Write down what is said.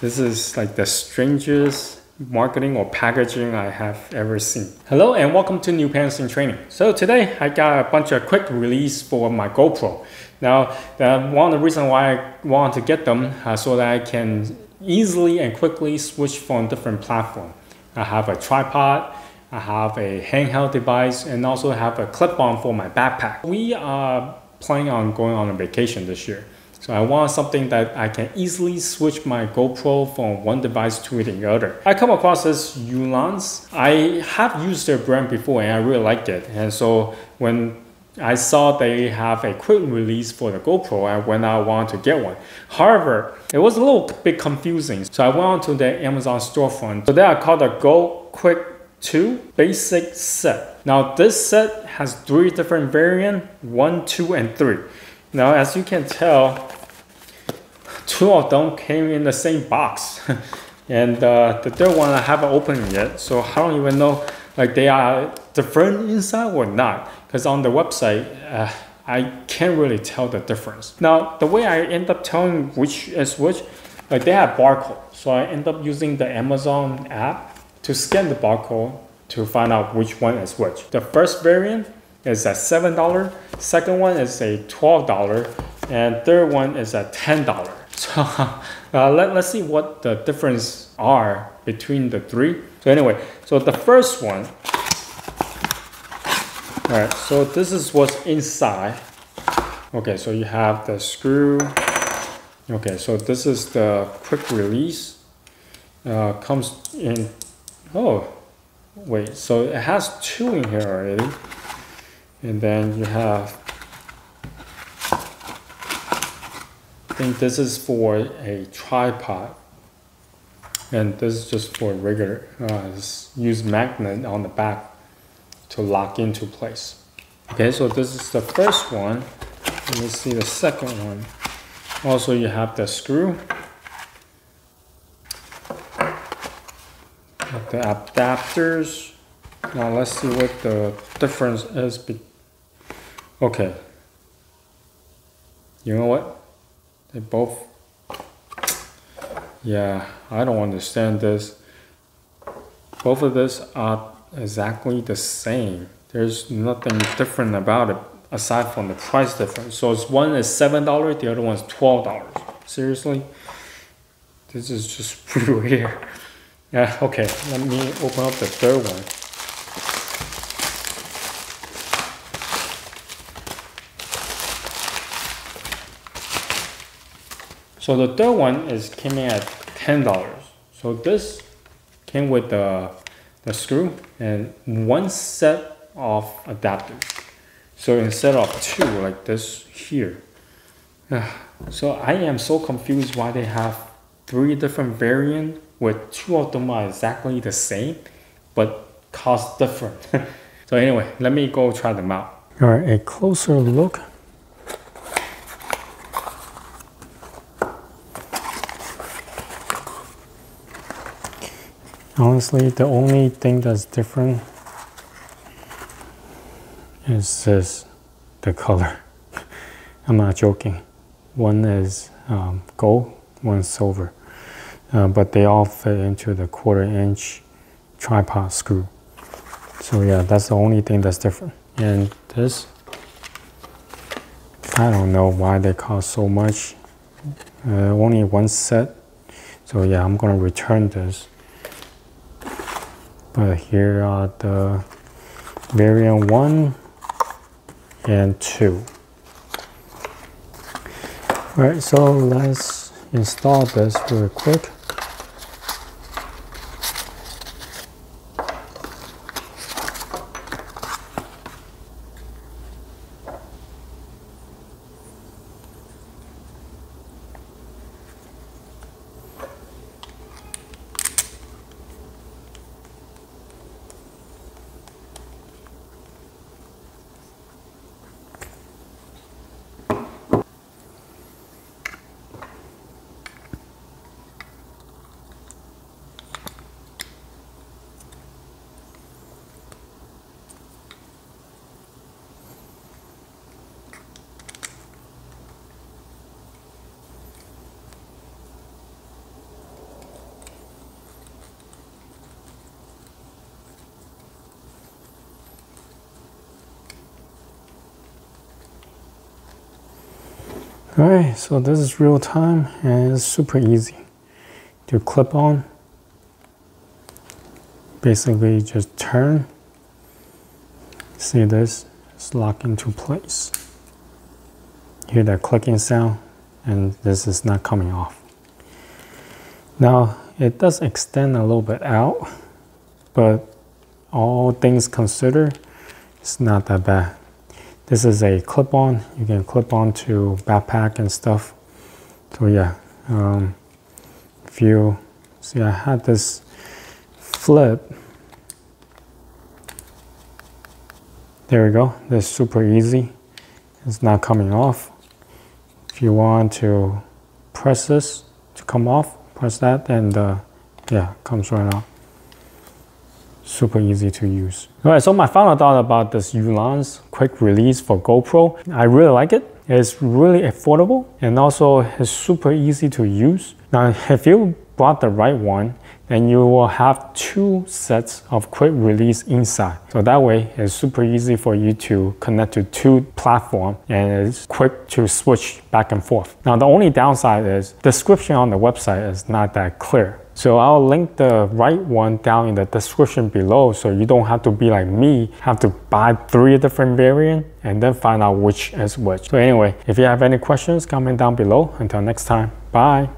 This is like the strangest marketing or packaging I have ever seen. Hello and welcome to New Parents in Training. So today I got a bunch of quick release for my GoPro. Now one of the reasons why I want to get them so that I can easily and quickly switch from different platforms. I have a tripod, I have a handheld device, and also have a clip-on for my backpack. We are planning on going on a vacation this year. So I want something that I can easily switch my GoPro from one device to the other. I come across this Ulanzi. I have used their brand before and I really liked it. And so when I saw they have a quick release for the GoPro, I went out and wanted to get one. However, it was a little bit confusing. So I went on to the Amazon storefront. So they are called the Go Quick 2 Basic Set. Now this set has 3 different variants, 1, 2, and 3. Now as you can tell, 2 of them came in the same box and the third one I haven't opened yet, so I don't even know like they are different inside or not, because on the website I can't really tell the difference. Now the way I end up telling which is which, like they have barcode, so I end up using the Amazon app to scan the barcode to find out which one is which. The first variant is at $7, second one is a $12, and third one is at $10. So let's see what the difference are between the 3. So anyway, so the first one, all right, so this is what's inside. Okay, so you have the screw. Okay, so this is the quick release. Comes in, oh, wait, so it has 2 in here already. And then you have, I think this is for a tripod, and this is just for regular, use magnet on the back to lock into place. Okay, so this is the first one. Let me see the second one. Also you have the screw, the adapters. Now let's see what the difference is. Okay, you know what? They both, yeah, I don't understand this. Both of these are exactly the same. There's nothing different about it aside from the price difference. So it's one is $7, the other one's $12. Seriously, this is just pretty weird. Yeah, okay, let me open up the third one. So the third one is came in at $10. So this came with the screw and 1 set of adapters. So instead of 2 like this here. So I am so confused why they have 3 different variants with 2 of them are exactly the same but cost different. So anyway, let me go try them out. All right, a closer look. Honestly, the only thing that's different is this, the color. I'm not joking. One is gold, one's silver. But they all fit into the 1/4-inch tripod screw. So yeah, that's the only thing that's different. And this, I don't know why they cost so much. Only 1 set. So yeah, I'm gonna return this. But here are the variant 1 and 2. All right, so let's install this real quick. Alright, so this is real time and it's super easy to clip on. Basically just turn. See this? It's locked into place. Hear that clicking sound, and this is not coming off. Now it does extend a little bit out, but all things considered, it's not that bad. This is a clip-on. You can clip on to backpack and stuff. So yeah, if you see, I had this flip. There we go. This is super easy. It's not coming off. If you want to press this to come off, press that, and yeah, comes right out. Super easy to use. All right, so my final thought about this Ulanzi quick release for GoPro. I really like it. It's really affordable, and also it's super easy to use. Now, if you bought the right one, then you will have two sets of quick release inside. So that way, it's super easy for you to connect to two platforms, and it's quick to switch back and forth. Now, the only downside is the description on the website is not that clear. So I'll link the right one down in the description below, so you don't have to be like me, have to buy three different variants and then find out which is which. So anyway, if you have any questions, comment down below. Until next time, bye.